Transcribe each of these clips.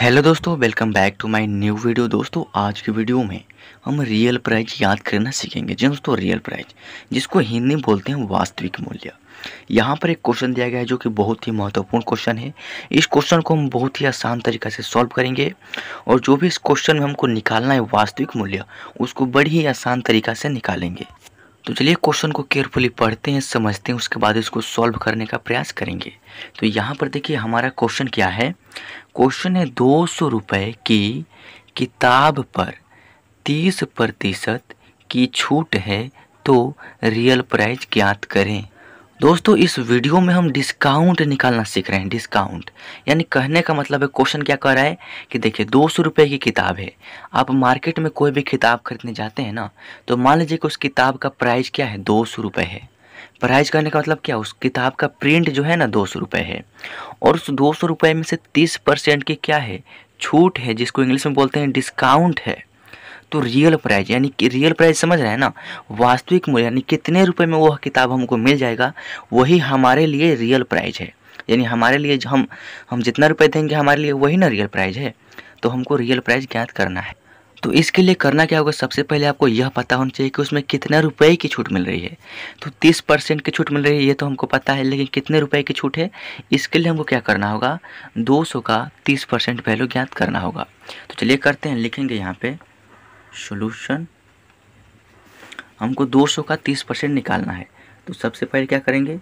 Hello दोस्तों, welcome back to my new video. दोस्तों आज की वीडियो में हम रियल प्राइस याद करना सीखेंगे। जी दोस्तों, रियल प्राइस जिसको हिंदी में बोलते हैं वास्तविक मूल्य। यहाँ पर एक क्वेश्चन दिया गया है जो कि बहुत ही महत्वपूर्ण क्वेश्चन है। इस क्वेश्चन को हम बहुत ही आसान तरीक़े से सॉल्व करेंगे और जो भी इस क्वेश्चन में हमको निकालना है वास्तविक मूल्य, उसको बड़ी ही आसान तरीक़े से निकालेंगे। तो चलिए क्वेश्चन को केयरफुली पढ़ते हैं, समझते हैं, उसके बाद इसको सॉल्व करने का प्रयास करेंगे। तो यहाँ पर देखिए हमारा क्वेश्चन क्या है। क्वेश्चन है 200 रुपये की किताब पर 30% की छूट है तो रियल प्राइस ज्ञात करें। दोस्तों इस वीडियो में हम डिस्काउंट निकालना सीख रहे हैं। डिस्काउंट यानी कहने का मतलब है, क्वेश्चन क्या कह रहा है कि देखिए 200 रुपये की किताब है। आप मार्केट में कोई भी किताब खरीदने जाते हैं ना, तो मान लीजिए कि उस किताब का प्राइस क्या है, 200 रुपये है। प्राइस कहने का मतलब क्या, उस किताब का प्रिंट जो है ना 200 रुपये है और उस 200 रुपये में से 30% की क्या है, छूट है, जिसको इंग्लिश में बोलते हैं डिस्काउंट है। तो रियल प्राइस यानी कि रियल प्राइस समझ रहे हैं ना, वास्तविक मूल्य यानी कितने रुपए में वह किताब हमको मिल जाएगा, वही हमारे लिए रियल प्राइस है। यानी हमारे लिए हम जितना रुपए देंगे हमारे लिए वही ना रियल प्राइस है। तो हमको रियल प्राइस ज्ञात करना है। तो इसके लिए करना क्या होगा, सबसे पहले आपको यह पता होना चाहिए कि उसमें कितने रुपए की छूट मिल रही है। तो 30% की छूट मिल रही है ये तो हमको पता है, लेकिन कितने रुपए की छूट है इसके लिए हमको क्या करना होगा, 200 का 30% वैल्यू ज्ञात करना होगा। तो चलिए करते हैं, लिखेंगे यहाँ पे सोल्यूशन। हमको 200 का 30% निकालना है। तो सबसे पहले क्या करेंगे,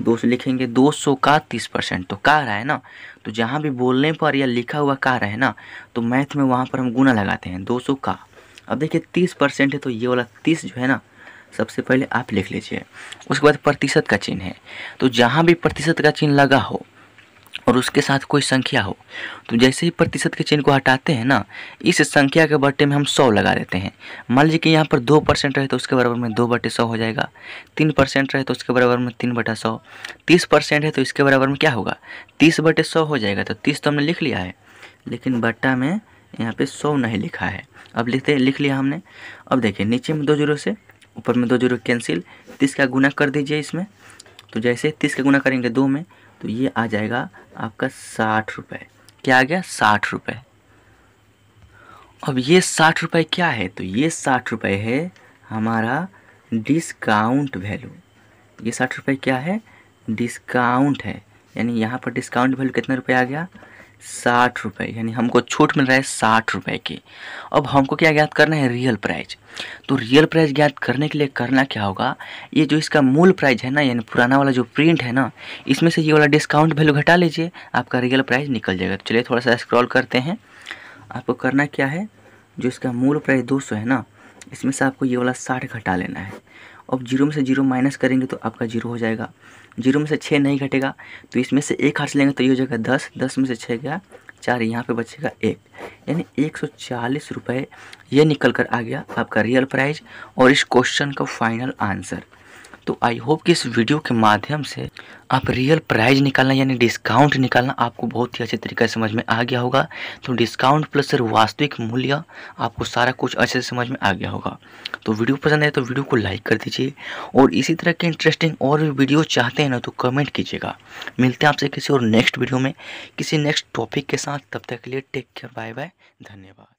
200 लिखेंगे, 200 का 30%। तो कह रहा है ना, तो जहाँ भी बोलने पर या लिखा हुआ कह रहा है ना, तो मैथ में वहाँ पर हम गुना लगाते हैं 200 का। अब देखिए 30% है तो ये वाला 30 जो है ना, सबसे पहले आप लिख लीजिए। उसके बाद प्रतिशत का चिन्ह है, तो जहाँ भी प्रतिशत का चिन्ह लगा हो और उसके साथ कोई संख्या हो, तो जैसे ही प्रतिशत के चिन्ह को हटाते हैं ना, इस संख्या के बट्टे में हम 100 लगा देते हैं। मान लीजिए कि यहाँ पर 2% रहे तो उसके बराबर में 2/100 हो जाएगा, 3% रहे तो उसके बराबर में 3/100, 30% है तो इसके बराबर में क्या होगा, 30/100 हो जाएगा। तो 30 तो हमने लिख लिया है, लेकिन बट्टा में यहाँ पर 100 नहीं लिखा है। अब लिख लिया हमने। अब देखिए नीचे में 2 जीरो से ऊपर में 2 जीरो कैंसिल, 30 का गुना कर दीजिए इसमें। तो जैसे 30 का गुना करेंगे 2 में, तो ये आ जाएगा आपका 60 रुपये। क्या आ गया, 60 रुपये। अब ये 60 रुपये क्या है, तो ये 60 रुपये है हमारा डिस्काउंट वैल्यू। ये 60 रुपये क्या है, डिस्काउंट है। यानी यहाँ पर डिस्काउंट वैल्यू कितना रुपये आ गया, 60 रुपये। यानी हमको छूट मिल रहा है 60 रुपये की। अब हमको क्या ज्ञात करना है, रियल प्राइस। तो रियल प्राइस ज्ञात करने के लिए करना क्या होगा, ये जो इसका मूल प्राइस है ना, यानी पुराना वाला जो प्रिंट है ना, इसमें से ये वाला डिस्काउंट वैल्यू घटा लीजिए, आपका रियल प्राइस निकल जाएगा। तो चलिए थोड़ा सा स्क्रॉल करते हैं। आपको करना क्या है, जो इसका मूल प्राइस 200 है ना, इसमें से आपको ये वाला 60 घटा लेना है। अब 0 में से 0 माइनस करेंगे तो आपका 0 हो जाएगा। 0 में से 6 नहीं घटेगा, तो इसमें से 1 हट लेंगे तो ये हो जाएगा 10, 10 में से 6 गया 4, यहाँ पे बचेगा 1, यानी 140 रुपये। ये निकल कर आ गया आपका रियल प्राइस और इस क्वेश्चन का फाइनल आंसर। तो आई होप कि इस वीडियो के माध्यम से आप रियल प्राइस निकालना यानी डिस्काउंट निकालना आपको बहुत ही अच्छे तरीके से समझ में आ गया होगा। तो डिस्काउंट प्लस वास्तविक मूल्य, आपको सारा कुछ अच्छे से समझ में आ गया होगा। तो वीडियो पसंद आए तो वीडियो को लाइक कर दीजिए और इसी तरह के इंटरेस्टिंग और भी वीडियो चाहते हैं ना, तो कमेंट कीजिएगा। मिलते हैं आपसे किसी और नेक्स्ट वीडियो में किसी नेक्स्ट टॉपिक के साथ। तब तक के लिए टेक केयर, बाय बाय, धन्यवाद।